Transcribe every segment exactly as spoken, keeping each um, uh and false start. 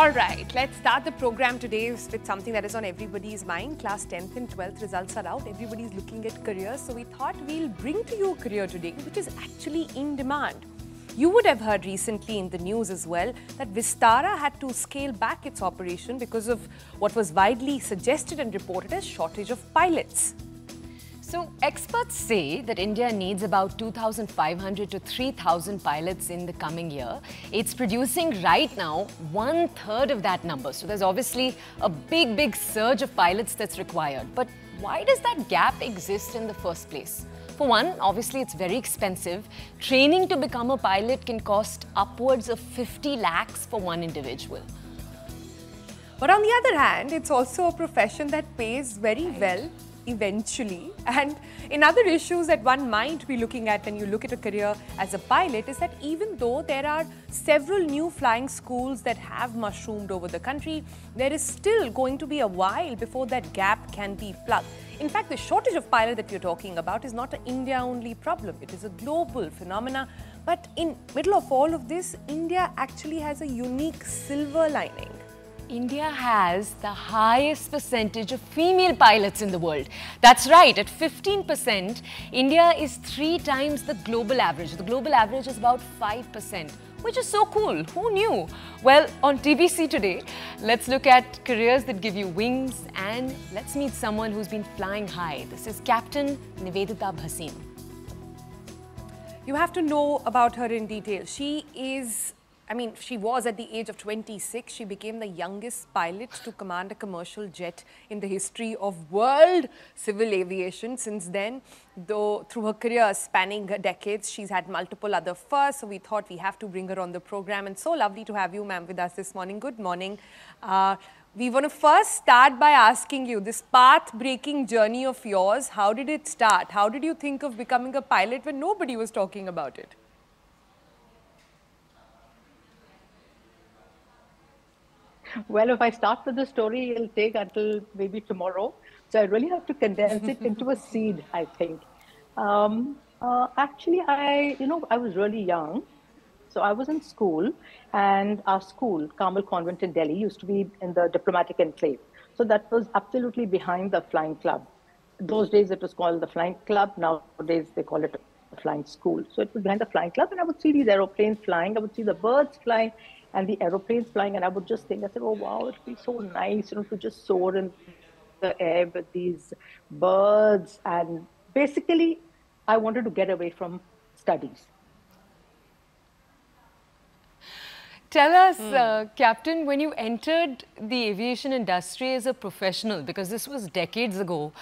All right, let's start the program today with something that is on everybody's mind. Class tenth and twelfth results are out. Everybody's looking at careers. So we thought we'll bring to you a career today, which is actually in demand. You would have heard recently in the news as well that Vistara had to scale back its operation because of what was widely suggested and reported as shortage of pilots. So experts say that India needs about two thousand five hundred to three thousand pilots in the coming year. It's producing right now one third of that number. So there's obviously a big, big surge of pilots that's required. But why does that gap exist in the first place? For one, obviously it's very expensive. Training to become a pilot can cost upwards of fifty lakhs for one individual. But on the other hand, it's also a profession that pays very right. well eventually. And in other issues that one might be looking at when you look at a career as a pilot is that even though there are several new flying schools that have mushroomed over the country, there is still going to be a while before that gap can be plugged. In fact, the shortage of pilot that you're talking about is not an India-only problem. It is a global phenomena. But in middle of all of this, India actually has a unique silver lining. India has the highest percentage of female pilots in the world. That's right, at fifteen percent, India is three times the global average. The global average is about five percent, which is so cool. Who knew? Well, on T B C today, let's look at careers that give you wings and let's meet someone who's been flying high. This is Captain Nivedita Bhasin. You have to know about her in detail. She is I mean, she was at the age of twenty-six, she became the youngest pilot to command a commercial jet in the history of world civil aviation. Since then, though, through her career spanning decades, she's had multiple other firsts. So we thought we have to bring her on the program. And so lovely to have you, ma'am, with us this morning. Good morning. Uh, we want to first start by asking you, this path-breaking journey of yours, how did it start? How did you think of becoming a pilot when nobody was talking about it? Well, if I start with the story, it'll take until maybe tomorrow. So I really have to condense it into a seed, I think. Um, uh, actually, I, you know, I was really young. So I was in school and our school, Carmel Convent in Delhi, used to be in the diplomatic enclave. So that was absolutely behind the flying club. Those days it was called the flying club. Nowadays they call it the flying school. So it was behind the flying club and I would see these aeroplanes flying. I would see the birds flying and the aeroplanes flying, and I would just think, I said, oh, wow, it'd be so nice, you know, to just soar in the air with these birds. And basically, I wanted to get away from studies. Tell us, mm. uh, Captain, when you entered the aviation industry as a professional, because this was decades ago,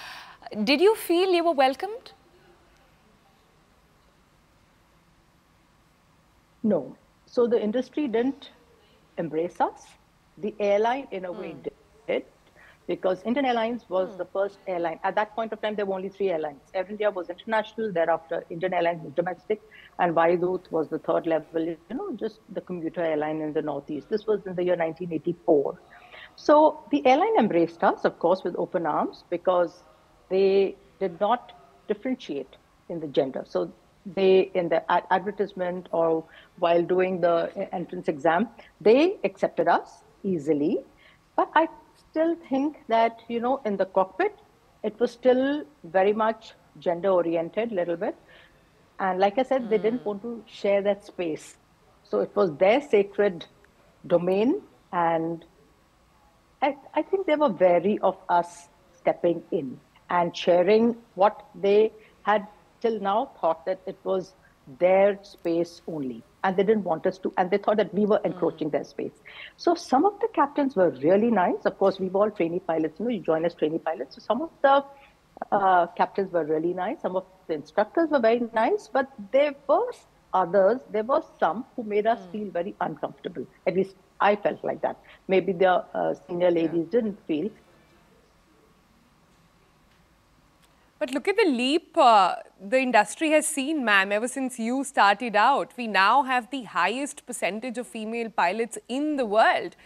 did you feel you were welcomed? No. So the industry didn't embrace us. The airline, in a mm. way, did, because Indian Airlines was mm. the first airline. At that point of time, there were only three airlines. Air India was international, thereafter Indian Airlines was domestic, and Vayudut was the third level, you know, just the commuter airline in the Northeast. This was in the year nineteen eighty-four. So the airline embraced us, of course, with open arms, because they did not differentiate in the gender. So they, in the ad advertisement or while doing the entrance exam, they accepted us easily. But I still think that, you know, in the cockpit, it was still very much gender-oriented, a little bit. And like I said, mm. they didn't want to share that space. So it was their sacred domain. And I, I think they were wary of us stepping in and sharing what they had till now thought that it was their space only, and they didn't want us to, and they thought that we were encroaching mm. their space. So some of the captains were really nice. Of course, we were all trainee pilots, you know, you join as trainee pilots. So some of the uh, captains were really nice. Some of the instructors were very nice, but there were others, there were some who made us mm. feel very uncomfortable. At least I felt like that. Maybe the uh, senior ladies yeah. didn't feel. But look at the leap uh, the industry has seen, ma'am, ever since you started out. We now have the highest percentage of female pilots in the world.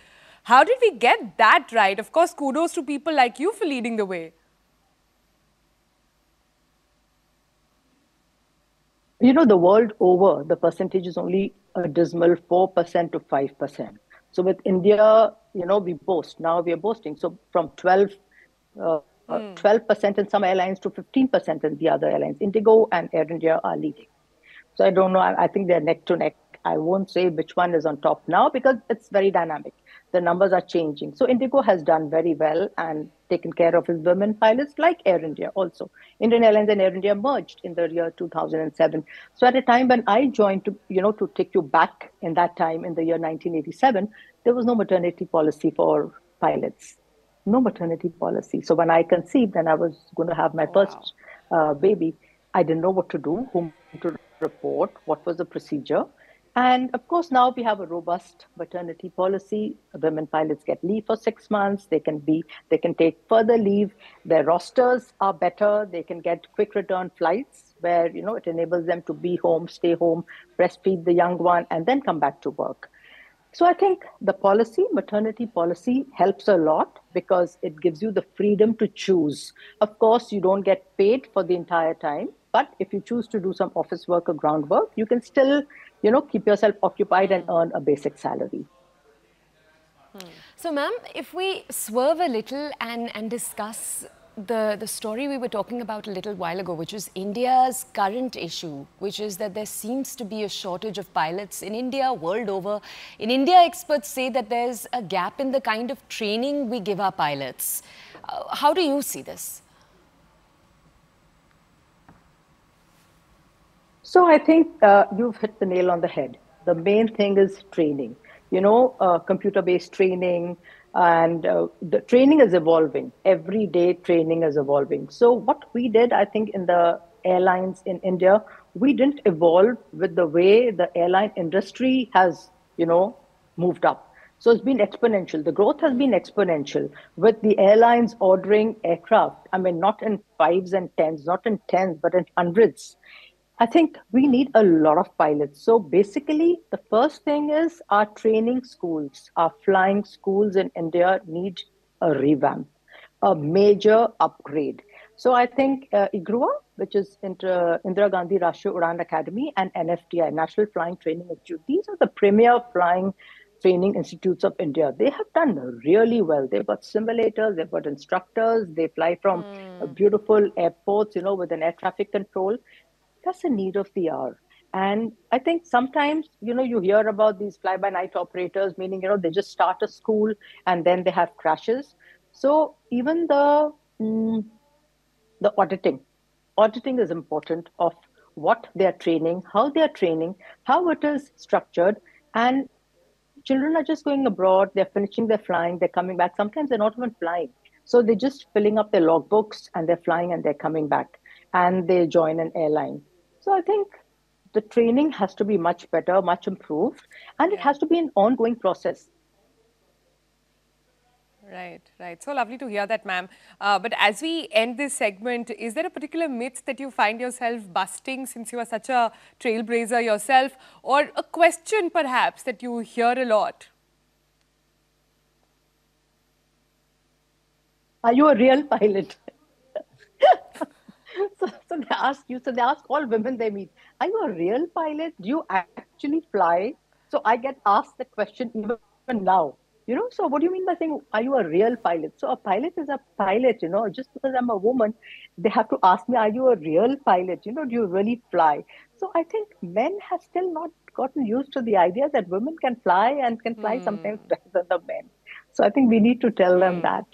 How did we get that right? Of course, kudos to people like you for leading the way. You know, the world over, the percentage is only a dismal four percent to five percent. So with India, you know, we boast. Now we are boasting. So from twelve, uh, mm. twelve percent in some airlines to fifteen percent in the other airlines. Indigo and Air India are leading. So I don't know. I, I think they're neck to neck. I won't say which one is on top now because it's very dynamic. The numbers are changing. So Indigo has done very well and taken care of his women pilots, like Air India also. Indian Airlines and Air India merged in the year two thousand seven. So at a time when I joined, to, you know, to take you back in that time, in the year nineteen eighty-seven, there was no maternity policy for pilots. No maternity policy. So when I conceived and I was going to have my wow. first uh, baby, I didn't know what to do, whom to report, what was the procedure. And of course, now we have a robust maternity policy. Women pilots get leave for six months. They can be, they can take further leave. Their rosters are better. They can get quick return flights where, you know, it enables them to be home, stay home, breastfeed the young one, and then come back to work. So I think the policy, maternity policy, helps a lot because it gives you the freedom to choose. Of course, you don't get paid for the entire time, but if you choose to do some office work or groundwork, you can still, you know, keep yourself occupied and earn a basic salary. Hmm. So, ma'am, if we swerve a little and, and discuss the, the story we were talking about a little while ago, which is India's current issue, which is that there seems to be a shortage of pilots in India, world over. In India, experts say that there's a gap in the kind of training we give our pilots. Uh, how do you see this? So I think uh, you've hit the nail on the head. The main thing is training, you know, uh, computer-based training, and uh, the training is evolving. Every day training is evolving. So what we did, I think, in the airlines in India, we didn't evolve with the way the airline industry has, you know, moved up. So it's been exponential. The growth has been exponential with the airlines ordering aircraft. I mean, not in fives and tens, not in tens, but in hundreds. I think we need a lot of pilots. So basically, the first thing is our training schools, our flying schools in India need a revamp, a major upgrade. So I think uh, IGRUA, which is inter, Indira Gandhi Rashtriya Udaan Academy, and N F D I, National Flying Training Institute, these are the premier flying training institutes of India. They have done really well. They've got simulators, they've got instructors, they fly from mm. beautiful airports, you know, with an air traffic control. That's a need of the hour. And I think sometimes, you know, you hear about these fly-by-night operators, meaning, you know, they just start a school and then they have crashes. So even the, mm, the auditing, auditing is important of what they're training, how they're training, how it is structured. And children are just going abroad, they're finishing their flying, they're coming back. Sometimes they're not even flying. So they're just filling up their logbooks and they're flying and they're coming back and they join an airline. So I think the training has to be much better, much improved, and yeah. it has to be an ongoing process. Right, right. So lovely to hear that, ma'am. Uh, but as we end this segment, is there a particular myth that you find yourself busting since you are such a trailblazer yourself, or a question perhaps that you hear a lot? Are you a real pilot? So, so they ask you, so they ask all women they meet, are you a real pilot? Do you actually fly? So I get asked the question even now, you know, so what do you mean by saying, are you a real pilot? So a pilot is a pilot, you know, just because I'm a woman, they have to ask me, are you a real pilot? You know, do you really fly? So I think men have still not gotten used to the idea that women can fly and can fly mm. sometimes better than the men. So I think we need to tell them mm. that.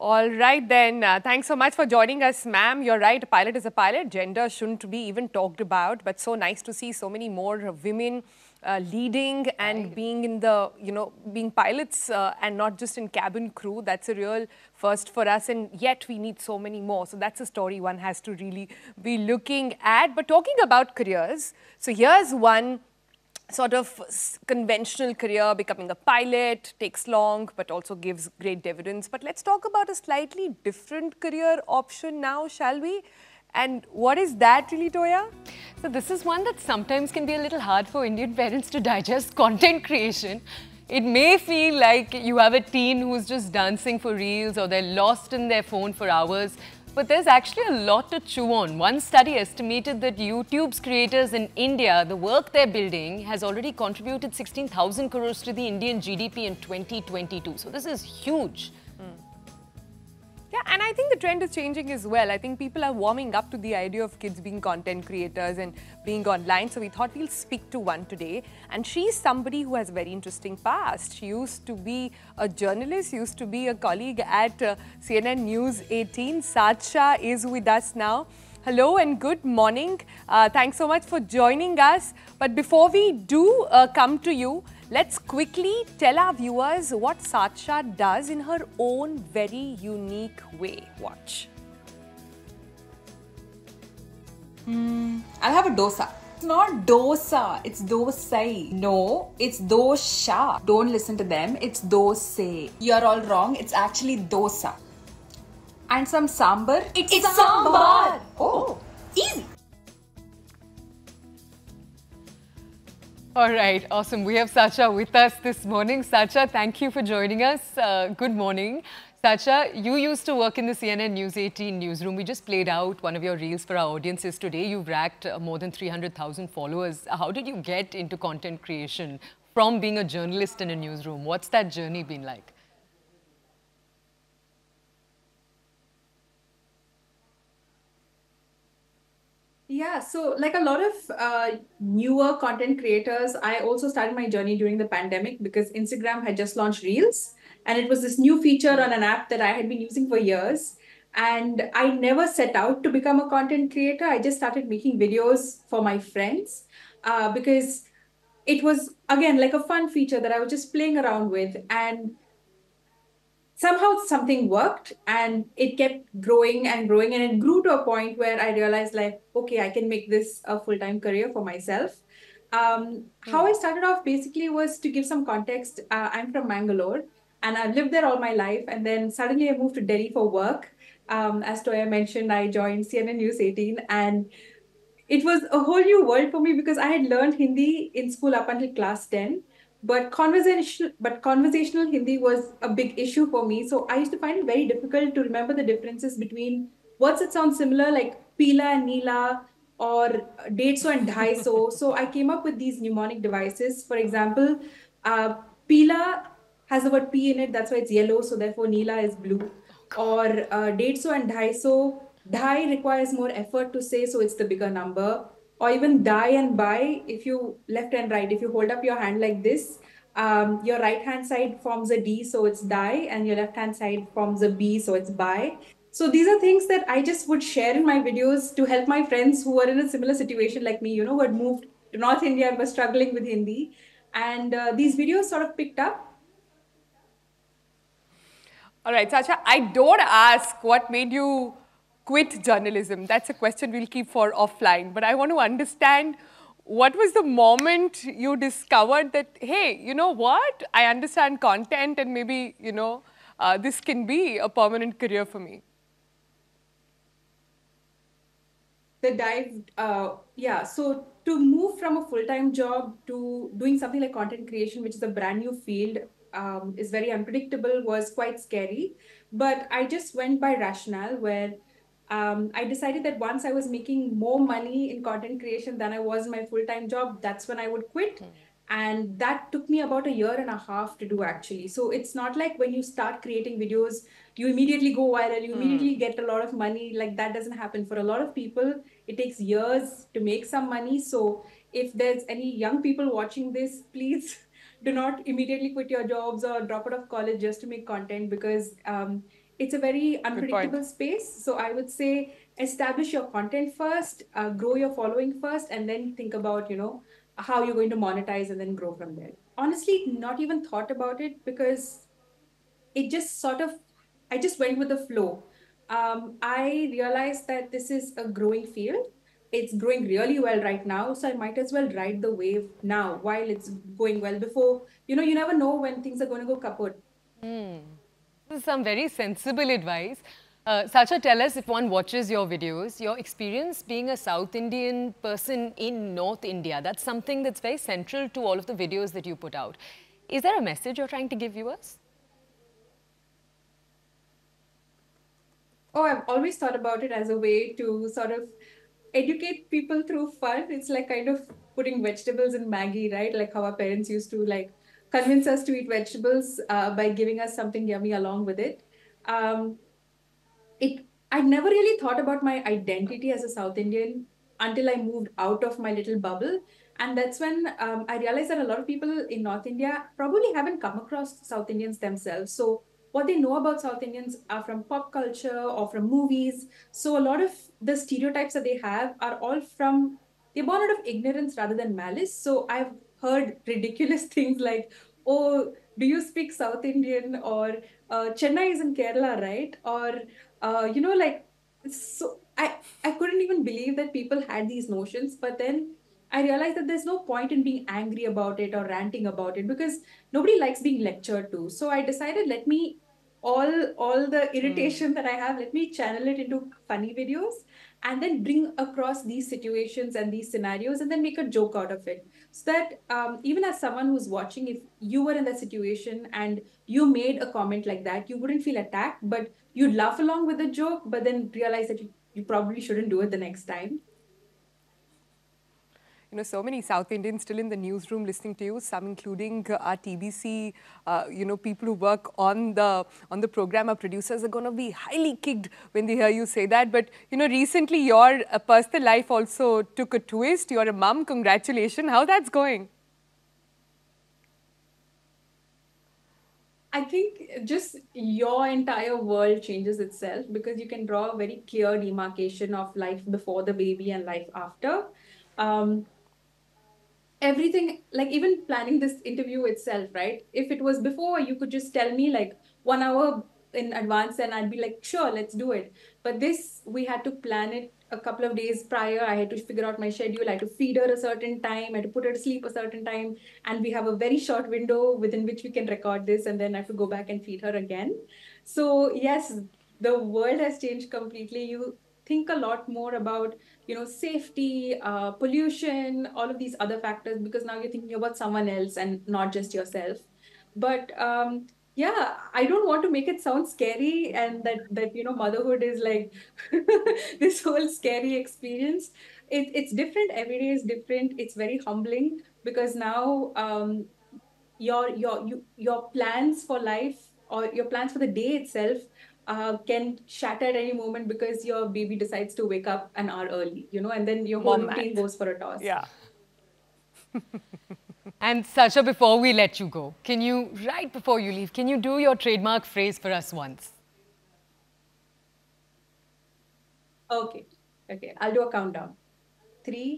All right then, uh, thanks so much for joining us, ma'am. You're right, a pilot is a pilot. Gender shouldn't be even talked about, but so nice to see so many more women uh, leading and right. being in the, you know, being pilots uh, and not just in cabin crew. That's a real first for us, and yet we need so many more. So that's a story one has to really be looking at. But talking about careers, so here's one sort of conventional career. Becoming a pilot takes long, but also gives great dividends. But let's talk about a slightly different career option now, shall we? And what is that really, Toya? So this is one that sometimes can be a little hard for Indian parents to digest: content creation. It may feel like you have a teen who's just dancing for reels, or they're lost in their phone for hours. But there's actually a lot to chew on. One study estimated that YouTube's creators in India, the work they're building, has already contributed sixteen thousand crores to the Indian G D P in twenty twenty-two. So this is huge. Mm. Yeah, and I think the trend is changing as well. I think people are warming up to the idea of kids being content creators and being online. So we thought we'll speak to one today. And she's somebody who has a very interesting past. She used to be a journalist, used to be a colleague at uh, C N N News eighteen. Satyshya is with us now. Hello and good morning. Uh, thanks so much for joining us. But before we do uh, come to you, let's quickly tell our viewers what Satyshya does in her own very unique way. Watch. Mm, I'll have a dosa. It's not dosa, it's dosai. No, it's dosha. Don't listen to them, it's dose. You're all wrong, it's actually dosa. And some sambar. It's, it's sambar. sambar. Oh, easy. All right, awesome. We have Satyshya with us this morning. Satyshya, thank you for joining us. Uh, good morning. Satyshya, you used to work in the C N N News eighteen newsroom. We just played out one of your reels for our audiences today. You've racked uh, more than three hundred thousand followers. How did you get into content creation from being a journalist in a newsroom? What's that journey been like? Yeah, so like a lot of uh, newer content creators, I also started my journey during the pandemic because Instagram had just launched Reels, and it was this new feature on an app that I had been using for years. And I never set out to become a content creator. I just started making videos for my friends uh, because it was, again, like a fun feature that I was just playing around with. And somehow something worked, and it kept growing and growing, and it grew to a point where I realized, like, okay, I can make this a full-time career for myself. Um, yeah. How I started off basically was, to give some context, uh, I'm from Mangalore and I've lived there all my life, and then suddenly I moved to Delhi for work. Um, as Toya mentioned, I joined C N N News eighteen, and it was a whole new world for me because I had learned Hindi in school up until class ten. But conversational, but conversational Hindi was a big issue for me. So I used to find it very difficult to remember the differences between words that sound similar, like Pila and Nila, or Detso and Dhaiso. So I came up with these mnemonic devices. For example, uh, Pila has the word P in it. That's why it's yellow. So therefore Nila is blue. Or uh, Detso and Dhaiso. Dhai requires more effort to say, so it's the bigger number. Or even die and buy, if you left and right, if you hold up your hand like this, um, your right hand side forms a D, so it's die, and your left hand side forms a B, so it's buy. So these are things that I just would share in my videos to help my friends who were in a similar situation like me, you know, who had moved to North India and were struggling with Hindi. And uh, these videos sort of picked up. All right, Satyshya, I don't ask what made you quit journalism. That's a question we'll keep for offline. But I want to understand, what was the moment you discovered that, hey, you know what? I understand content, and maybe, you know, uh, this can be a permanent career for me. The dive, uh, yeah. So to move from a full-time job to doing something like content creation, which is a brand new field, um, is very unpredictable, was quite scary. But I just went by rationale, where Um, I decided that once I was making more money in content creation than I was in my full-time job, that's when I would quit. Mm. And that took me about a year and a half to do, actually. So it's not like when you start creating videos, you immediately go viral, you mm. immediately get a lot of money. Like, that doesn't happen. For a lot of people, it takes years to make some money. So if there's any young people watching this, please do not immediately quit your jobs or drop out of college just to make content, because um, it's a very unpredictable space. So I would say, establish your content first, uh, grow your following first, and then think about, you know, how you're going to monetize and then grow from there. Honestly, not even thought about it, because it just sort of, I just went with the flow. Um, I realized that this is a growing field. It's growing really well right now, so I might as well ride the wave now while it's going well, before, you know, you never know when things are going to go kaput. Mm. Some very sensible advice. Uh, Satyshya, tell us, if one watches your videos, your experience being a South Indian person in North India, that's something that's very central to all of the videos that you put out. Is there a message you're trying to give viewers? oh, I've always thought about it as a way to sort of educate people through fun. It's like kind of putting vegetables in Maggi, right? Like how our parents used to like convince us to eat vegetables uh, by giving us something yummy along with it. Um, it I never really thought about my identity as a South Indian until I moved out of my little bubble. And that's when um, I realized that a lot of people in North India probably haven't come across South Indians themselves. So what they know about South Indians are from pop culture or from movies. So a lot of the stereotypes that they have are all from, they're born out of ignorance rather than malice. So I've heard ridiculous things like, oh, do you speak South Indian? Or uh, Chennai is in Kerala, right? Or, uh, you know, like, so I, I couldn't even believe that people had these notions, but then I realized that there's no point in being angry about it or ranting about it because nobody likes being lectured to. So I decided, let me, all, all the irritation mm. that I have, let me channel it into funny videos and then bring across these situations and these scenarios and then make a joke out of it. So that um, even as someone who's watching, if you were in that situation and you made a comment like that, you wouldn't feel attacked, but you'd laugh along with the joke, but then realize that you, you probably shouldn't do it the next time. You know, so many South Indians still in the newsroom listening to you, some including uh, our T B C, uh, you know, people who work on the on the program. Our producers are going to be highly kicked when they hear you say that. But, you know, recently your uh, personal life also took a twist. You're a mum. Congratulations. How that's going? I think just your entire world changes itself because you can draw a very clear demarcation of life before the baby and life after. Um, everything, like even planning this interview itself, right? If it was before, you could just tell me like one hour in advance and I'd be like, sure, let's do it. But this, we had to plan it a couple of days prior. I had to figure out my schedule. I had to feed her a certain time. I had to put her to sleep a certain time. And we have a very short window within which we can record this. And then I have to go back and feed her again. So yes, the world has changed completely. You think a lot more about, you know, safety, uh, pollution, all of these other factors, because now you're thinking about someone else and not just yourself. But um, yeah, I don't want to make it sound scary and that, that you know, motherhood is like this whole scary experience. It, it's different. Every day is different. It's very humbling because now um, your, your, you, your plans for life or your plans for the day itself Uh, can shatter at any moment because your baby decides to wake up an hour early, you know, and then your whole routine goes for a toss. Yeah. And Satyashya, before we let you go, can you, right before you leave, can you do your trademark phrase for us once? Okay. Okay. I'll do a countdown. Three,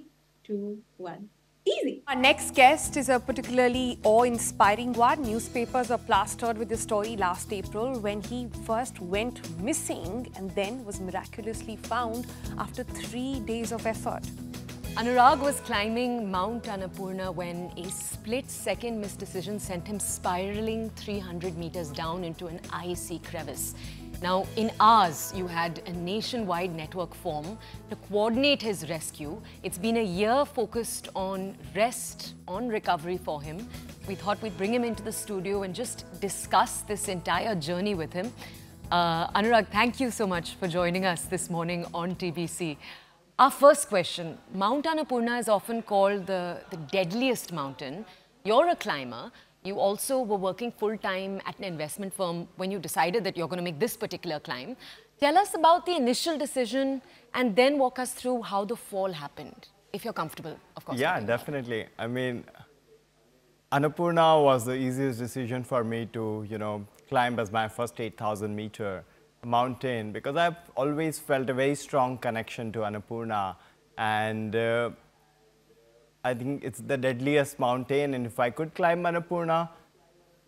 two, one. Easy. Our next guest is a particularly awe-inspiring one. Newspapers are plastered with the story last April when he first went missing and then was miraculously found after three days of effort. Anurag was climbing Mount Annapurna when a split-second misdecision sent him spiraling three hundred meters down into an icy crevice. Now, in hours, you had a nationwide network form to coordinate his rescue. It's been a year focused on rest, on recovery for him. We thought we'd bring him into the studio and just discuss this entire journey with him. Uh, Anurag, thank you so much for joining us this morning on T B C. Our first question, Mount Annapurna is often called the, the deadliest mountain. You're a climber. You also were working full-time at an investment firm when you decided that you're going to make this particular climb. Tell us about the initial decision and then walk us through how the fall happened, if you're comfortable, of course. Yeah, definitely. I mean, Annapurna was the easiest decision for me to, you know, climb as my first eight thousand meter mountain because I've always felt a very strong connection to Annapurna and uh, I think it's the deadliest mountain, and if I could climb Annapurna,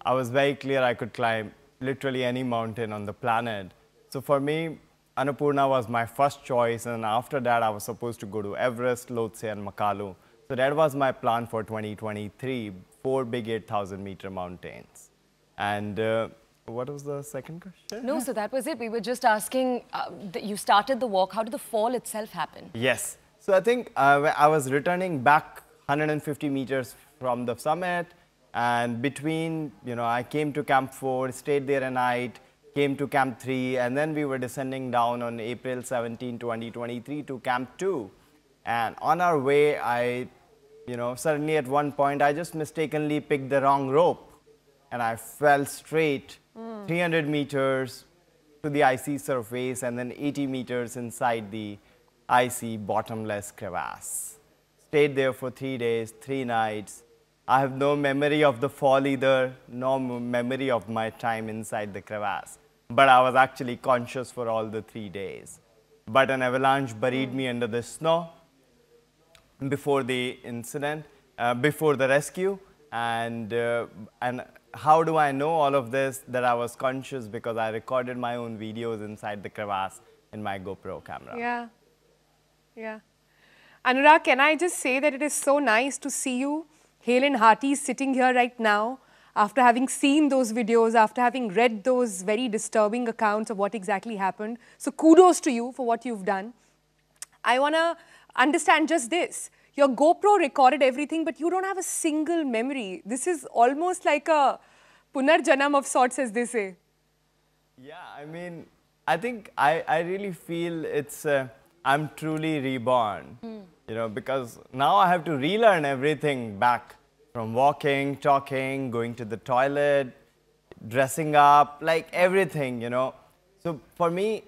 I was very clear I could climb literally any mountain on the planet. So for me, Annapurna was my first choice, and after that I was supposed to go to Everest, Lhotse and Makalu. So that was my plan for twenty twenty-three, four big eight thousand meter mountains. And uh, what was the second question? No, so that was it. We were just asking, uh, you started the walk, how did the fall itself happen? Yes. So I think uh, I was returning back one hundred fifty meters from the summit and between, you know, I came to Camp four, stayed there a night, came to Camp three, and then we were descending down on April seventeenth, twenty twenty-three to Camp two. And on our way, I, you know, suddenly at one point, I just mistakenly picked the wrong rope. And I fell straight mm. three hundred meters to the icy surface and then eighty meters inside the icy bottomless crevasse. Stayed there for three days, three nights. I have no memory of the fall either, no memory of my time inside the crevasse. But I was actually conscious for all the three days. But an avalanche buried me under the snow before the incident, uh, before the rescue. And, uh, and how do I know all of this? That I was conscious because I recorded my own videos inside the crevasse in my GoPro camera. Yeah, yeah. Anurag, can I just say that it is so nice to see you, hale and hearty, sitting here right now after having seen those videos, after having read those very disturbing accounts of what exactly happened. So kudos to you for what you've done. I want to understand just this. Your GoPro recorded everything, but you don't have a single memory. This is almost like a punarjanam of sorts, as they say. Yeah, I mean, I think I, I really feel it's, uh, I'm truly reborn, mm. you know, because now I have to relearn everything back from walking, talking, going to the toilet, dressing up, like everything, you know. So for me,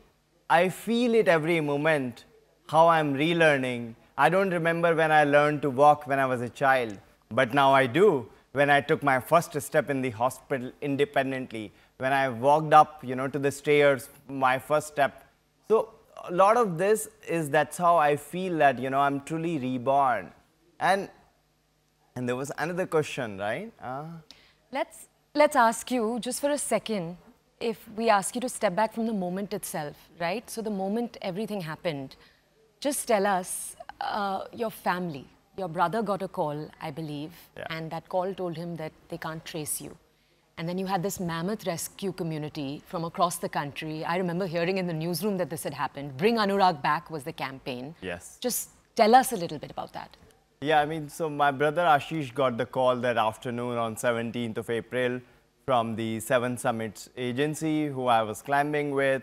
I feel it every moment, how I'm relearning. I don't remember when I learned to walk when I was a child, but now I do. When I took my first step in the hospital independently, when I walked up, you know, to the stairs, my first step. So a lot of this is, that's how I feel that, you know, I'm truly reborn. And and there was another question, right? Uh. Let's let's ask you just for a second. If we ask you to step back from the moment itself, right? So the moment everything happened, just tell us. Uh, your family, your brother got a call, I believe, yeah. and that call told him that they can't trace you. And then you had this mammoth rescue community from across the country. I remember hearing in the newsroom that this had happened. Bring Anurag Back was the campaign. Yes. Just tell us a little bit about that. Yeah, I mean, so my brother Ashish got the call that afternoon on seventeenth of April from the Seven Summits Agency, who I was climbing with.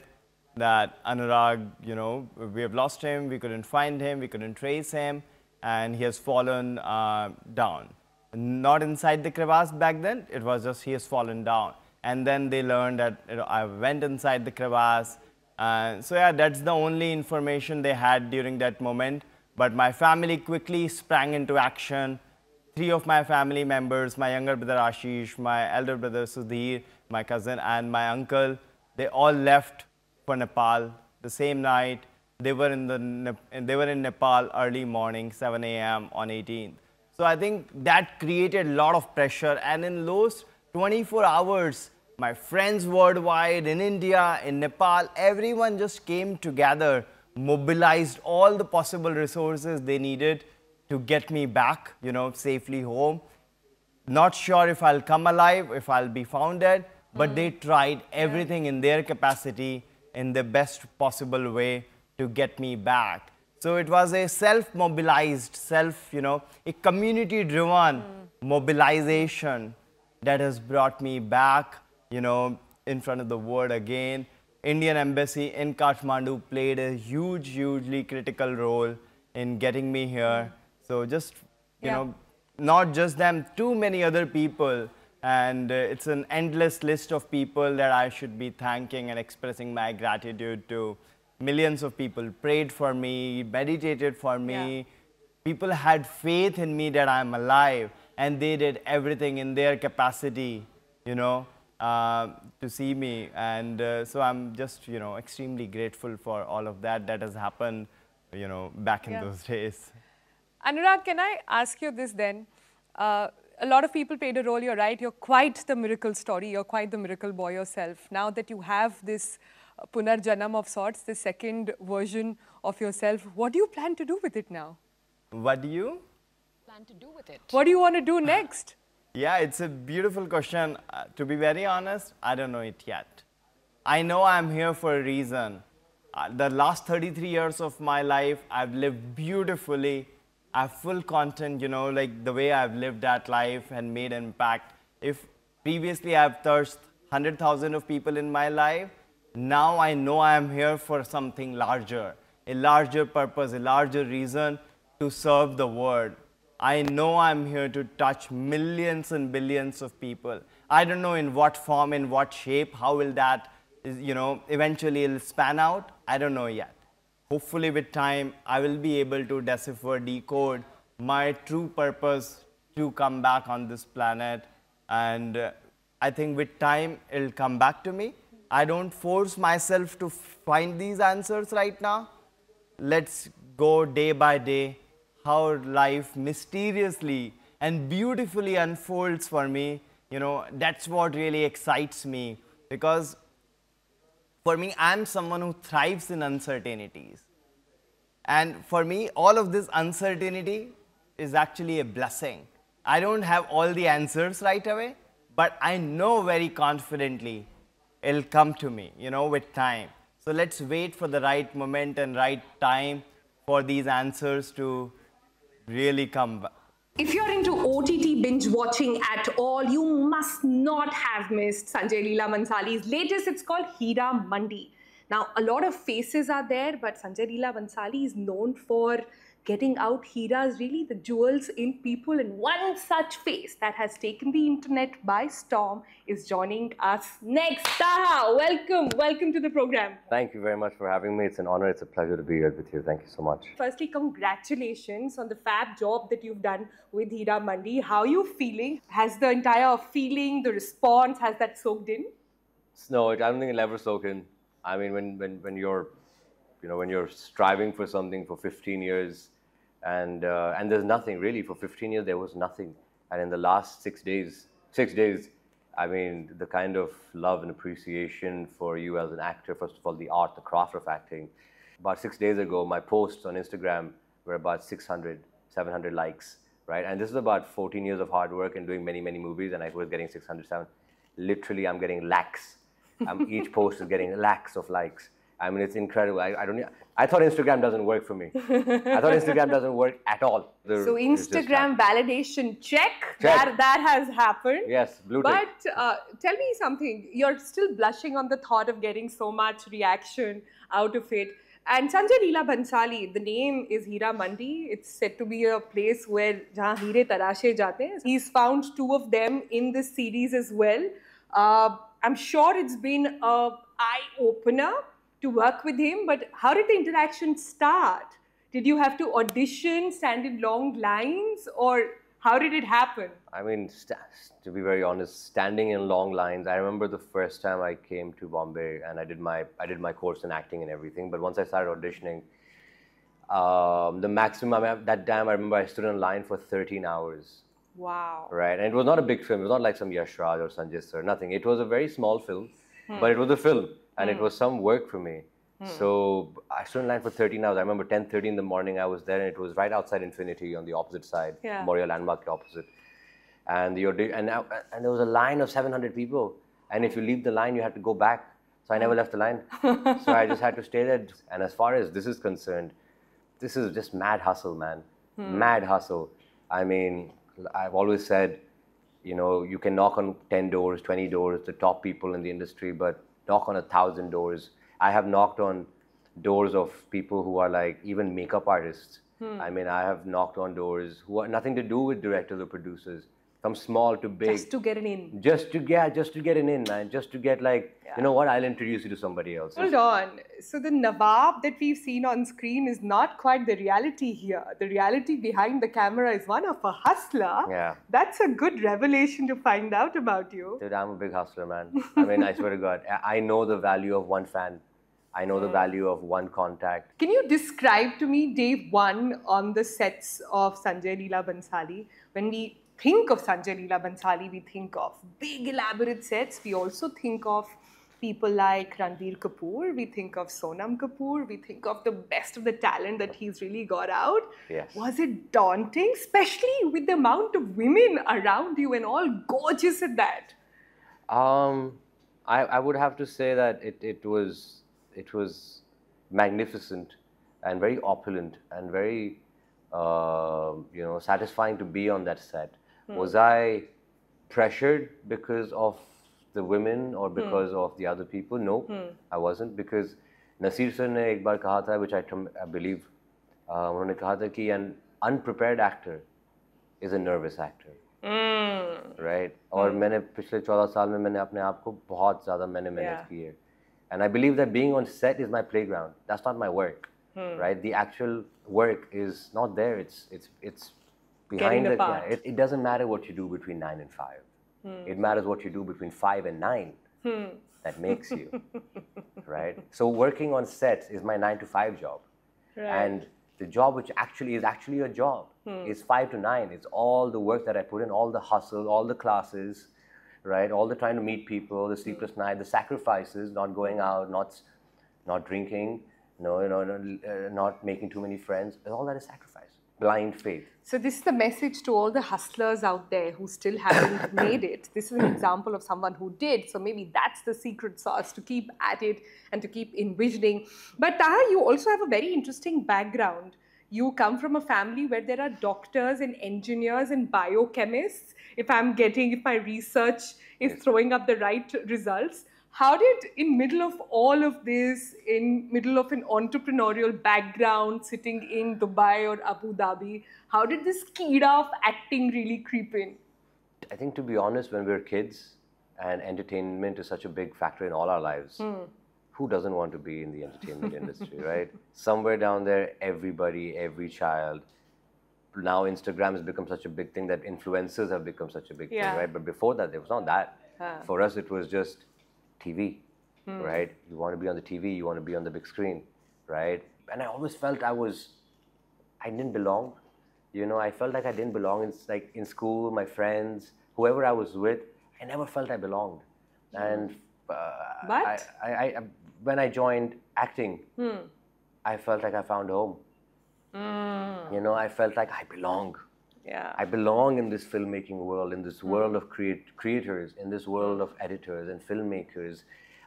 That Anurag, you know, we have lost him, we couldn't find him, we couldn't trace him, and he has fallen uh, down. Not inside the crevasse back then, it was just he has fallen down. And then they learned that, you know, I went inside the crevasse. Uh, so yeah, that's the only information they had during that moment. But my family quickly sprang into action. Three of my family members, my younger brother Ashish, my elder brother Sudhir, my cousin and my uncle, they all left for Nepal the same night. They were in the they were in Nepal early morning, seven A M on eighteenth. So I think that created a lot of pressure. And in those twenty-four hours, my friends worldwide, in India, in Nepal, everyone just came together, mobilized all the possible resources they needed to get me back, you know, safely home. Not sure if I'll come alive, if I'll be found dead, but mm-hmm. they tried everything yeah. in their capacity, in the best possible way to get me back. So it was a self-mobilized, self, you know, a community-driven mm. mobilization that has brought me back, you know, in front of the world again. Indian Embassy in Kathmandu played a huge, hugely critical role in getting me here. So just, you yeah. know, not just them, too many other people. And uh, it's an endless list of people that I should be thanking and expressing my gratitude to. Millions of people prayed for me, meditated for me. Yeah. People had faith in me that I'm alive, and they did everything in their capacity, you know, uh, to see me. And uh, so I'm just, you know, extremely grateful for all of that that has happened, you know, back in yeah. those days. Anurag, can I ask you this then? Uh, A lot of people played a role, you're right. You're quite the miracle story. You're quite the miracle boy yourself. Now that you have this punarjanam of sorts, the second version of yourself, what do you plan to do with it now? What do you? Plan to do with it. What do you want to do next? Yeah, it's a beautiful question. Uh, to be very honest, I don't know it yet. I know I'm here for a reason. Uh, the last thirty-three years of my life, I've lived beautifully. I have full content, you know, like the way I've lived that life and made an impact. If previously I've touched one hundred thousand of people in my life. Now I know I am here for something larger, a larger purpose, a larger reason to serve the world. I know I'm here to touch millions and billions of people. I don't know in what form, in what shape, how will that, you know, eventually it'll span out. I don't know yet. Hopefully with time, I will be able to decipher, decode my true purpose to come back on this planet. And uh, I think with time, it'll come back to me. I don't force myself to find these answers right now. Let's go day by day, how life mysteriously and beautifully unfolds for me. You know, that's what really excites me, because for me, I'm someone who thrives in uncertainties. And for me, all of this uncertainty is actually a blessing. I don't have all the answers right away, but I know very confidently it'll come to me, you know, with time. So let's wait for the right moment and right time for these answers to really come back. If you're into O T T binge watching at all, you must not have missed Sanjay Leela Bhansali's latest. It's called Heeramandi. Now, a lot of faces are there, but Sanjay Leela Bhansali is known for getting out heeras, really the jewels in people. And one such face that has taken the internet by storm is joining us next. Taha, welcome. Welcome to the program. Thank you very much for having me. It's an honor. It's a pleasure to be here with you. Thank you so much. Firstly, congratulations on the fab job that you've done with Heeramandi. How are you feeling? Has the entire feeling, the response, has that soaked in? No, I don't think it'll ever soak in. I mean, when, when, when you're You know, when you're striving for something for fifteen years and, uh, and there's nothing really. For fifteen years, there was nothing. And in the last six days, six days, I mean, the kind of love and appreciation for you as an actor, first of all, the art, the craft of acting. About six days ago, my posts on Instagram were about six hundred, seven hundred likes, right? And this is about fourteen years of hard work and doing many, many movies, and I was getting six hundred, seven hundred. Literally, I'm getting lakhs. I'm, each post is getting lakhs of likes. I mean, it's incredible. I, I don't. I thought Instagram doesn't work for me. I thought Instagram doesn't work at all. The, so Instagram validation check, check. That, that has happened. Yes, blue tick. But uh, tell me something. You're still blushing on the thought of getting so much reaction out of it. And Sanjay Leela Bhansali, the name is Heeramandi. It's said to be a place where jahan heere tarashe jate. He's found two of them in this series as well. Uh, I'm sure it's been an eye-opener to work with him, but how did the interaction start? Did you have to audition, stand in long lines, or how did it happen? I mean, to be very honest, standing in long lines. I remember the first time I came to Bombay and I did my I did my course in acting and everything. But once I started auditioning, um, the maximum I, that time I remember I stood in line for thirteen hours. Wow! Right, and it was not a big film. It was not like some Yashraj or Sanjay sir, nothing. It was a very small film, hmm. but it was a film. And mm. it was some work for me. Mm. So I stood in line for thirteen hours. I remember ten thirty in the morning I was there, and it was right outside Infinity on the opposite side, yeah. Moria Landmark opposite. And, the, and, I, and there was a line of seven hundred people. And if you leave the line, you had to go back. So I never left the line. So I just had to stay there. And as far as this is concerned, this is just mad hustle, man. Mm. Mad hustle. I mean, I've always said, you know, you can knock on ten doors, twenty doors, the top people in the industry, but knock on a thousand doors. I have knocked on doors of people who are like even makeup artists. Hmm. I mean, I have knocked on doors who are nothing to do with directors or producers, from small to big. Just to get an in. Just to get, yeah, just to get an in, man. Just to get like, yeah. you know what? I'll introduce you to somebody else. Hold on. So the Nawab that we've seen on screen is not quite the reality here. The reality behind the camera is one of a hustler. Yeah. That's a good revelation to find out about you. Dude, I'm a big hustler, man. I mean, I swear to God, I know the value of one fan. I know mm. the value of one contact. Can you describe to me day one on the sets of Sanjay Leela Bhansali? When we think of Sanjay Leela Bhansali, we think of big elaborate sets. We also think of people like Ranbir Kapoor. We think of Sonam Kapoor. We think of the best of the talent that he's really got out. Yes. Was it daunting, especially with the amount of women around you and all gorgeous at that? Um, I, I would have to say that it, it was... It was magnificent and very opulent and very, uh, you know, satisfying to be on that set. Hmm. Was I pressured because of the women or because hmm. of the other people. No, hmm. I wasn't, because Naseer sir ne ek baar kaha tha, which I, I believe, उन्होंने कहा था कि an unprepared actor is a nervous actor, mm. right? और मैंने पिछले चौदह साल में मैंने अपने आप को बहुत ज़्यादा मैंने मेहनत की है, and I believe that being on set is my playground. That's not my work, mm. right? The actual work is not there. It's it's it's behind the camera. It, it doesn't matter what you do between nine and five. Mm. It matters what you do between five and nine. Mm. That makes you, right? So working on sets is my nine to five job, right. and the job which actually is actually a job hmm. is five to nine. It's all the work that I put in, all the hustle, all the classes, right? All the trying to meet people, the sleepless night, the sacrifices, not going out, not, not drinking, no, you know, no, not making too many friends. All that is sacrifice, blind faith. So this is the message to all the hustlers out there who still haven't made it. This is an example of someone who did. So maybe that's the secret sauce, to keep at it and to keep envisioning. But Taha, you also have a very interesting background. You come from a family where there are doctors and engineers and biochemists. If I'm getting, if my research is throwing up the right results. How did, in middle of all of this, in middle of an entrepreneurial background, sitting in Dubai or Abu Dhabi, how did this kid of acting really creep in? I think, to be honest, when we were kids, and entertainment is such a big factor in all our lives, mm. who doesn't want to be in the entertainment industry, right? Somewhere down there, everybody, every child. Now Instagram has become such a big thing, that influencers have become such a big yeah. thing, right? But before that, it was not that. Huh. For us, it was just T V, mm. right? You want to be on the T V, you want to be on the big screen, right? And I always felt I was, I didn't belong. You know, I felt like I didn't belong in, like, in school, my friends, whoever I was with, I never felt I belonged. And uh, but? I, I, I, when I joined acting, mm. I felt like I found home. Mm. You know, I felt like I belong. Yeah. I belong in this filmmaking world, in this world of create creators, in this world of editors and filmmakers,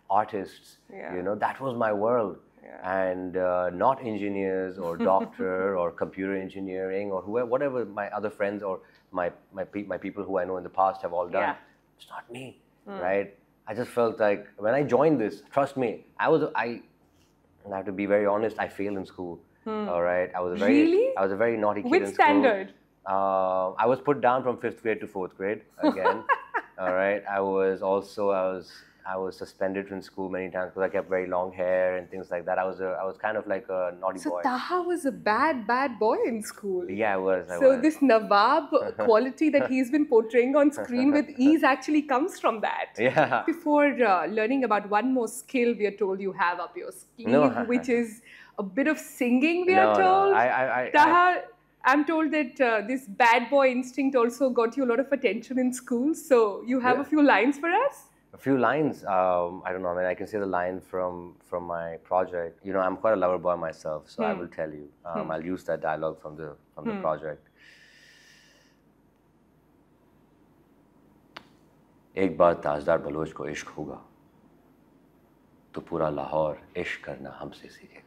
artists, yeah. you know, that was my world. Yeah. And uh, not engineers or doctor or computer engineering or whoever, whatever my other friends or my, my, pe my people who I know in the past have all done. Yeah. It's not me, mm. right? I just felt like when I joined this, trust me, I was, I, and I have to be very honest, I failed in school. Mm. All right. I was a very, really? I was a very naughty kid. Which in school. Standard? Uh, I was put down from fifth grade to fourth grade again. All right. I was also I was I was suspended from school many times because I kept very long hair and things like that. I was a, I was kind of like a naughty so boy. So Taha was a bad bad boy in school. Yeah, I was. I so was. This Nawab quality that he's been portraying on screen with ease actually comes from that. Yeah. Before uh, learning about one more skill, we are told you have up your sleeve, no. which is a bit of singing. We no, are told. No. I, I, I, Taha. I, I'm told that uh, this bad boy instinct also got you a lot of attention in school. So you have yeah. a few lines for us? A few lines. Um, I don't know. I mean, I can say the line from, from my project. You know, I'm quite a lover boy myself, so hmm. I will tell you. Um, hmm. I'll use that dialogue from the, from hmm. the project. Ek baar Tajdar Baloch ko ishq hoga, to pura Lahore ishq karna humse sikhega.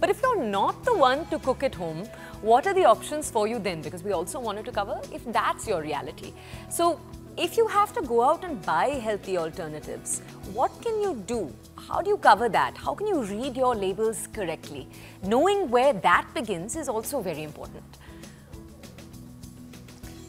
But if you're not the one to cook at home, what are the options for you then? Because we also wanted to cover if that's your reality. So if you have to go out and buy healthy alternatives, what can you do? How do you cover that? How can you read your labels correctly? Knowing where that begins is also very important.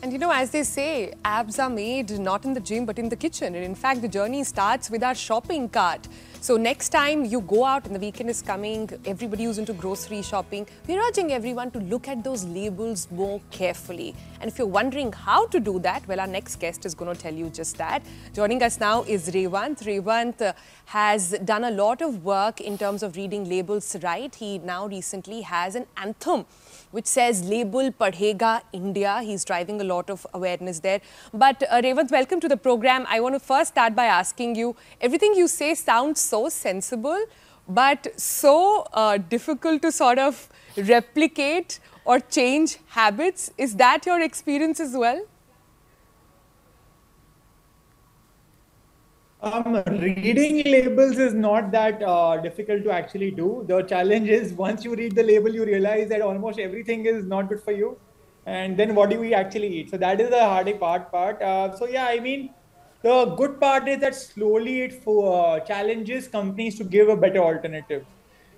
And you know, as they say, abs are made not in the gym but in the kitchen. And in fact, the journey starts with our shopping cart. So next time you go out and the weekend is coming, everybody who's into grocery shopping, we're urging everyone to look at those labels more carefully. And if you're wondering how to do that, well, our next guest is going to tell you just that. Joining us now is Revanth. Revanth uh, has done a lot of work in terms of reading labels right. He now recently has an anthem which says Label Padhega India. He's driving a lot of awareness there. But uh, Revanth, welcome to the program. I want to first start by asking you, everything you say sounds so sensible, but so uh, difficult to sort of replicate or change habits. Is that your experience as well? Um, reading labels is not that uh, difficult to actually do. The challenge is once you read the label, you realize that almost everything is not good for you. And then what do we actually eat? So that is the hardy part. part. Uh, so yeah, I mean, The good part is that slowly it uh, challenges companies to give a better alternative.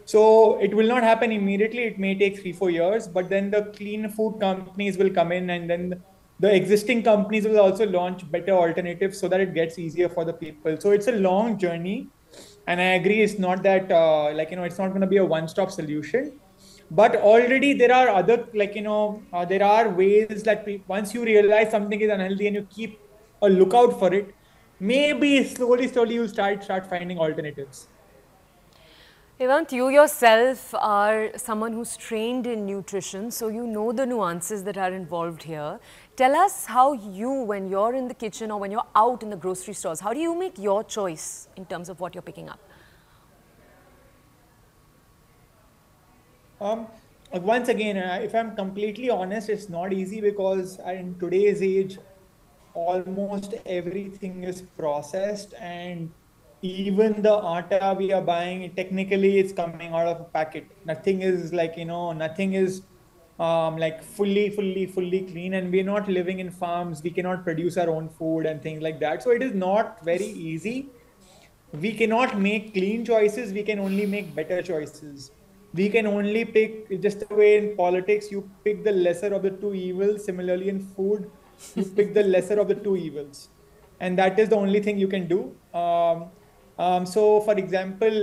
So it will not happen immediately. It may take three, four years, but then the clean food companies will come in, and then the existing companies will also launch better alternatives so that it gets easier for the people. So it's a long journey. And I agree, it's not that uh, like, you know, it's not going to be a one-stop solution. But already there are other, like, you know, uh, there are ways that once you realize something is unhealthy and you keep a lookout for it, maybe slowly, slowly you'll start, start finding alternatives. Hemant, you yourself are someone who's trained in nutrition, so you know the nuances that are involved here. Tell us how you, when you're in the kitchen or when you're out in the grocery stores, how do you make your choice in terms of what you're picking up? Um, once again, if I'm completely honest, it's not easy because in today's age, almost everything is processed, and even the atta we are buying, technically it's coming out of a packet. Nothing is like, you know, nothing is um, like fully, fully, fully clean, and we're not living in farms. We cannot produce our own food and things like that. So it is not very easy. We cannot make clean choices. We can only make better choices. We can only pick, just the way in politics, you pick the lesser of the two evils. Similarly in food, you pick the lesser of the two evils. And that is the only thing you can do. Um, Um, so, for example,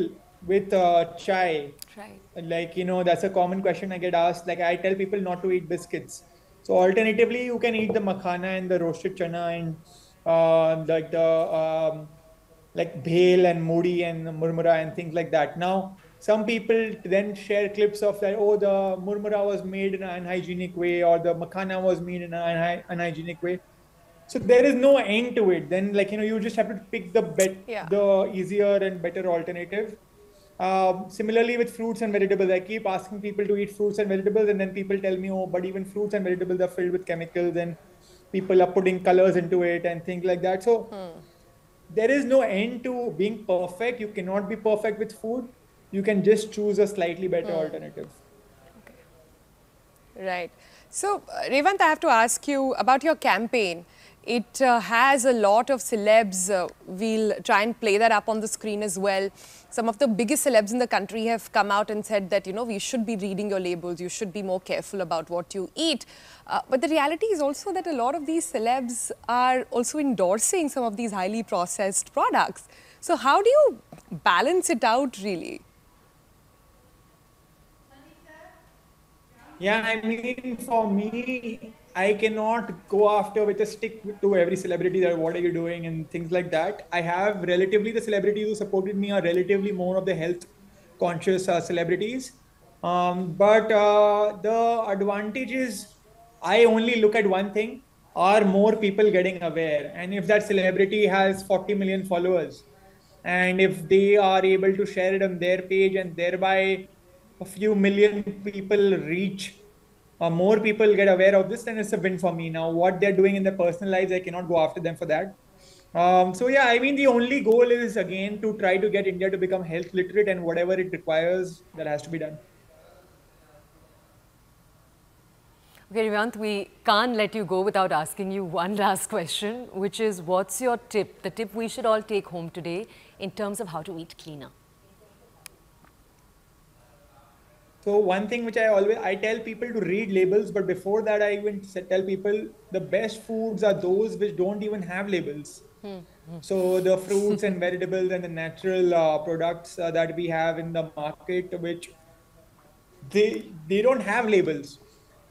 with uh, chai, right. like, you know, that's a common question I get asked. Like, I tell people not to eat biscuits. So, alternatively, you can eat the makhana and the roasted chana and uh, like the um, like bhel and mudi and murmura and things like that. Now, some people then share clips of that, oh, the murmura was made in an unhygienic way, or the makhana was made in an unhygienic way. So there is no end to it. Then, like, you know, you just have to pick the bet, yeah. the easier and better alternative. Um, similarly with fruits and vegetables, I keep asking people to eat fruits and vegetables, and then people tell me, oh, but even fruits and vegetables are filled with chemicals and people are putting colors into it and things like that. So hmm. there is no end to being perfect. You cannot be perfect with food. You can just choose a slightly better hmm. alternative. Okay. Right. So, Revant, I have to ask you about your campaign. It uh, has a lot of celebs. Uh, we'll try and play that up on the screen as well. Some of the biggest celebs in the country have come out and said that, you know, we should be reading your labels. You should be more careful about what you eat. Uh, but the reality is also that a lot of these celebs are also endorsing some of these highly processed products. So how do you balance it out, really? Yeah, I mean, for me, I cannot go after with a stick to every celebrity that what are you doing and things like that. I have relatively the celebrities who supported me are relatively more of the health conscious uh, celebrities. Um, but uh, the advantage is I only look at one thing: are more people getting aware? And if that celebrity has forty million followers, and if they are able to share it on their page and thereby a few million people reach, uh, more people get aware of this, then it's a win for me. Now, what they're doing in their personal lives, I cannot go after them for that. Um, so yeah, I mean, the only goal is again to try to get India to become health literate, and whatever it requires, that has to be done. Okay, Revant, we can't let you go without asking you one last question, which is, what's your tip, the tip we should all take home today in terms of how to eat cleaner? So one thing which I always, I tell people to read labels, but before that I even tell people the best foods are those which don't even have labels. Hmm. So the fruits and vegetables and the natural uh, products uh, that we have in the market, which they, they don't have labels.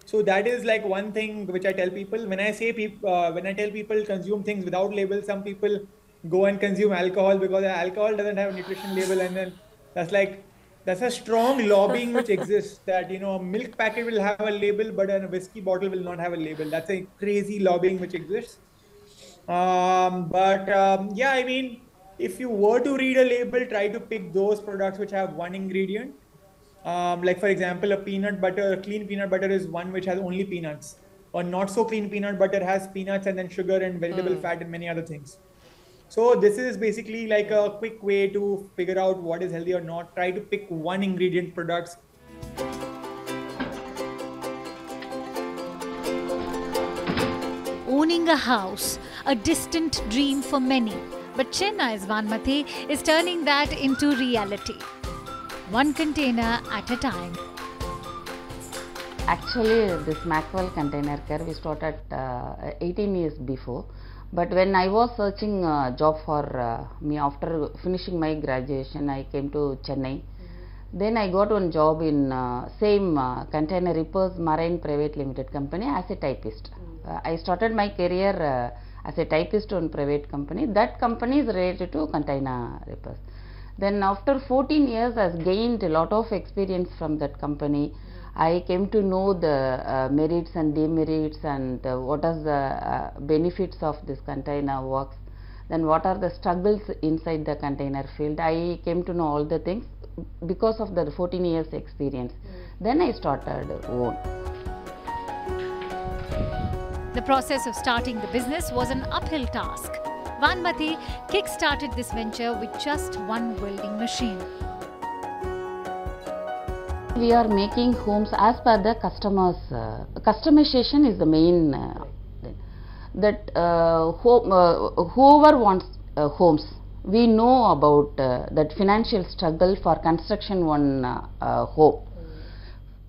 So that is like one thing which I tell people. When I say peop, uh, when I tell people consume things without labels, some people go and consume alcohol because alcohol doesn't have a nutrition label, and then that's like, that's a strong lobbying which exists that, you know, a milk packet will have a label, but a whiskey bottle will not have a label. That's a crazy lobbying which exists. Um, but um, yeah, I mean, if you were to read a label, try to pick those products which have one ingredient. Um, like, for example, a peanut butter, a clean peanut butter is one which has only peanuts. Or not so clean peanut butter has peanuts and then sugar and vegetable mm. fat and many other things. So this is basically like a quick way to figure out what is healthy or not. Try to pick one ingredient products. Owning a house, a distant dream for many. But Chennai's Vanmathi is turning that into reality. One container at a time. Actually, this Maxwell Container Care we started uh, eighteen years before. But when I was searching a job for uh, me after finishing my graduation, I came to Chennai. Mm-hmm. Then I got one job in uh, same uh, Container Rippers, Marine Private Limited company as a typist. Mm-hmm. uh, I started my career uh, as a typist on private company. That company is related to Container Rippers. Then after fourteen years, I gained a lot of experience from that company. I came to know the uh, merits and demerits and uh, what are the uh, benefits of this container works, then what are the struggles inside the container field. I came to know all the things because of the fourteen years experience. Mm. Then I started own. The process of starting the business was an uphill task. Vanmathi kick-started this venture with just one welding machine. We are making homes as per the customers. Uh, customization is the main uh, thing. That uh, home, uh, whoever wants uh, homes, we know about uh, that financial struggle for construction one uh, uh, home.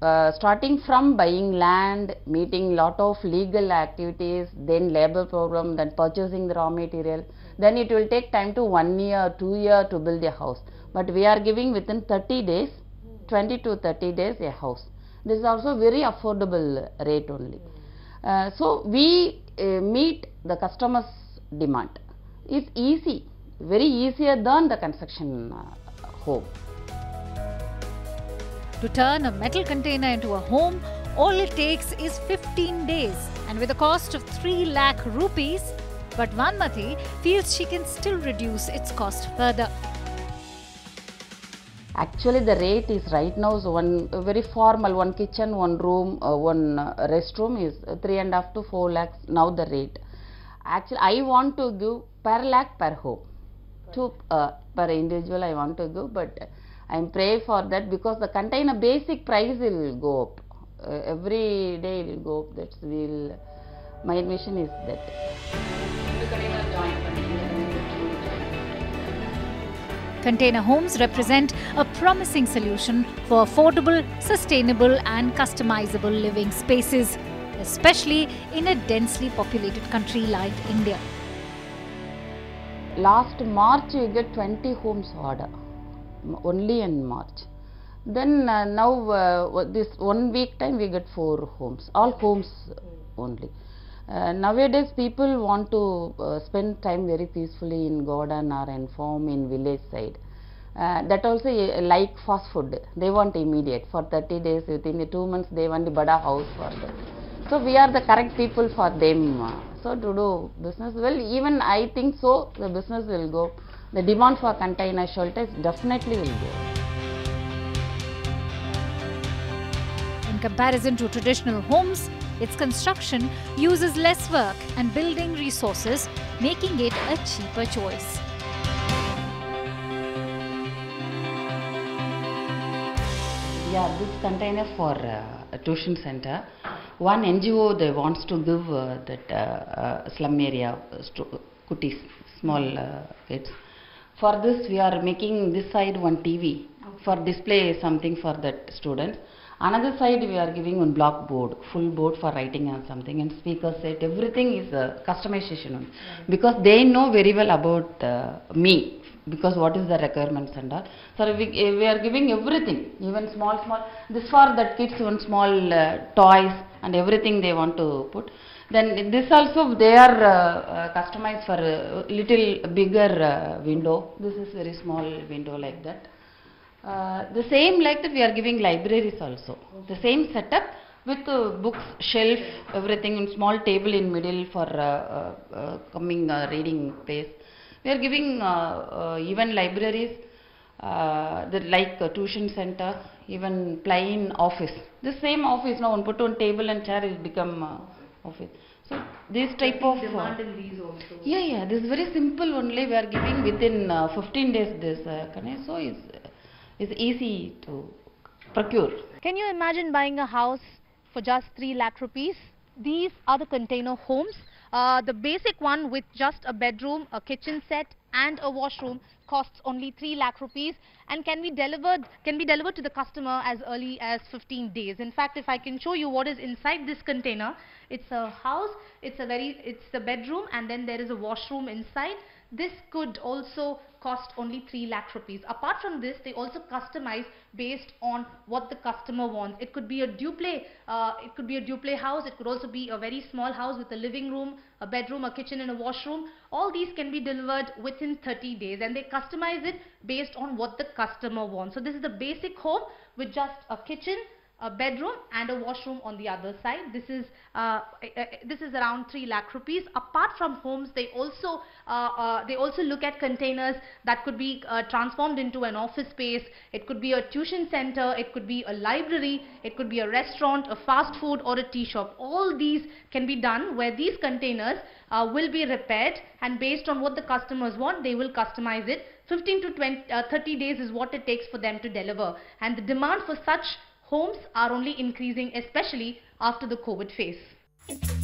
Uh, starting from buying land, meeting lot of legal activities, then labor problem, then purchasing the raw material, then it will take time to one year, two year to build a house. But we are giving within thirty days. twenty to thirty days a house. This is also very affordable rate only. Uh, so we uh, meet the customer's demand. It's easy, very easier than the construction uh, home. To turn a metal container into a home, all it takes is fifteen days and with a cost of three lakh rupees. But Vanmathi feels she can still reduce its cost further. Actually, the rate is right now so one uh, very formal, one kitchen, one room, uh, one uh, restroom is uh, three and a half to four lakhs. Now the rate. Actually, I want to give per lakh per home, to uh, per individual. I want to give, but I am pray for that because the container basic price will go up. Uh, every day will go up. That's will. My mission is that. Container homes represent a promising solution for affordable, sustainable and customizable living spaces, especially in a densely populated country like India. Last March, we get twenty homes order, only in March. Then uh, now, uh, this one week time, we get four homes, all homes only. Uh, nowadays, people want to uh, spend time very peacefully in garden or in farm in village side. Uh, that also uh, like fast food. They want immediate. For thirty days, within two months, they want the bada house for them. So, we are the correct people for them. So, to do business, well, even I think so, the business will go. The demand for container shelters definitely will go. In comparison to traditional homes, its construction uses less work and building resources, making it a cheaper choice. Yeah, this container for uh, a tuition center. One N G O they wants to give uh, that uh, uh, slum area uh, kutis, small uh, kids. For this, we are making this side one T V for display something for that students. Another side we are giving one block board, full board for writing and something, and speaker set, everything is uh, customization only. Right. Because they know very well about uh, me, because what is the requirements and all. So we, we are giving everything, even small, small, this for that kids, one small uh, toys and everything they want to put. Then this also they are uh, uh, customized for a little bigger uh, window. This is very small window like that. Uh, the same like that we are giving libraries also. The same setup with uh, books, shelf, everything and small table in middle for uh, uh, uh, coming uh, reading place. We are giving uh, uh, even libraries, uh, the, like uh, tuition center, even plain office. The same office now, one put on table and chair it become uh, office. So this type of demand in these also. Yeah, yeah. This is very simple only. We are giving within uh, fifteen days this. Uh, so it's. It's easy to procure. Can you imagine buying a house for just three lakh rupees? These are the container homes Uh, the basic one with just a bedroom, a kitchen set and a washroom costs only three lakh rupees and can be delivered can be delivered to the customer as early as fifteen days. In fact, if I can show you what is inside this container, it's a house, it's a very it's the bedroom, and then there is a washroom inside. This could also cost only three lakh rupees. Apart from this, they also customize based on what the customer wants. It could be a duple, uh, it could be a duple house. It could also be a very small house with a living room, a bedroom, a kitchen and a washroom. All these can be delivered within thirty days, and they customize it based on what the customer wants. So this is the basic home with just a kitchen, a bedroom and a washroom on the other side. This is uh, uh, this is around three lakh rupees. Apart from homes, they also uh, uh, they also look at containers that could be uh, transformed into an office space. It could be a tuition center, it could be a library, it could be a restaurant, a fast food or a tea shop. All these can be done where these containers uh, will be repaired, and based on what the customers want, they will customize it. fifteen to twenty, uh, thirty days is what it takes for them to deliver, and the demand for such homes are only increasing, especially after the COVID phase.